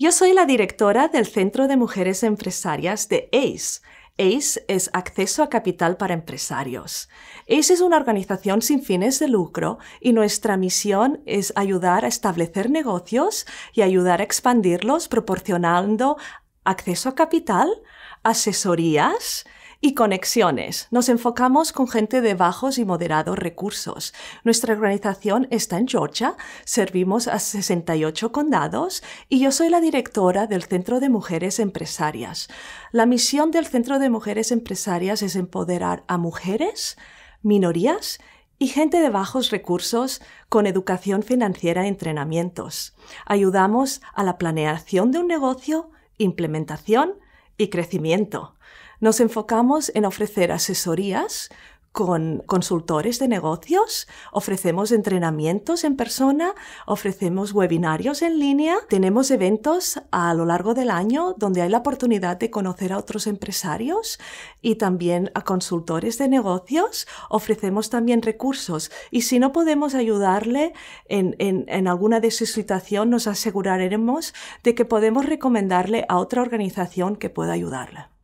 Yo soy la directora del Centro de Mujeres Empresarias de ACE. ACE es Acceso a Capital para Empresarios. ACE es una organización sin fines de lucro y nuestra misión es ayudar a establecer negocios y ayudar a expandirlos proporcionando acceso a capital, asesorías y conexiones. Nos enfocamos con gente de bajos y moderados recursos. Nuestra organización está en Georgia, servimos a 68 condados y yo soy la directora del Centro de Mujeres Empresarias. La misión del Centro de Mujeres Empresarias es empoderar a mujeres, minorías y gente de bajos recursos con educación financiera y entrenamientos. Ayudamos a la planeación de un negocio, implementación y crecimiento. Nos enfocamos en ofrecer asesorías con consultores de negocios, ofrecemos entrenamientos en persona, ofrecemos webinarios en línea, tenemos eventos a lo largo del año donde hay la oportunidad de conocer a otros empresarios y también a consultores de negocios, ofrecemos también recursos y si no podemos ayudarle en alguna de su situación nos aseguraremos de que podemos recomendarle a otra organización que pueda ayudarle.